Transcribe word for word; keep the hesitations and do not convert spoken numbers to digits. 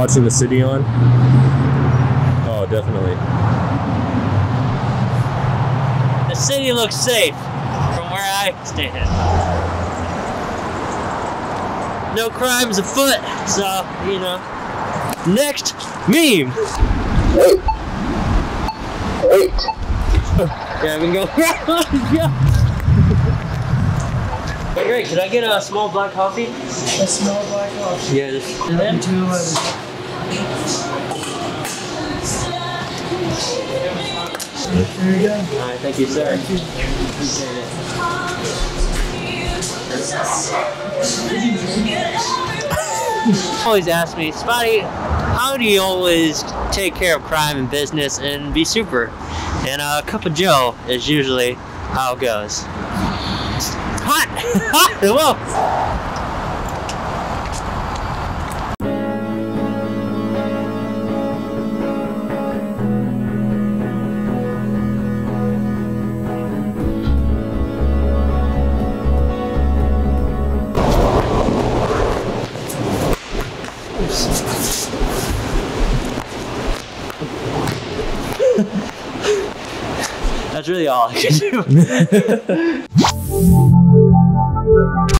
watching the city on? Oh, definitely. The city looks safe from where I stand. No crimes afoot, so, you know. Next meme! Wait. Wait. Yeah, I'm gonna go. Yeah. Hey, Greg, can I get a small black coffee? A small black coffee? Yeah, just. And then two eleven. There you go. Alright, thank you, sir. Thank you. Appreciate it. Always ask me, Spotty, how do you always take care of crime and business and be super? And a cup of joe is usually how it goes. Hot! Hot! Whoa! That's really all I can do.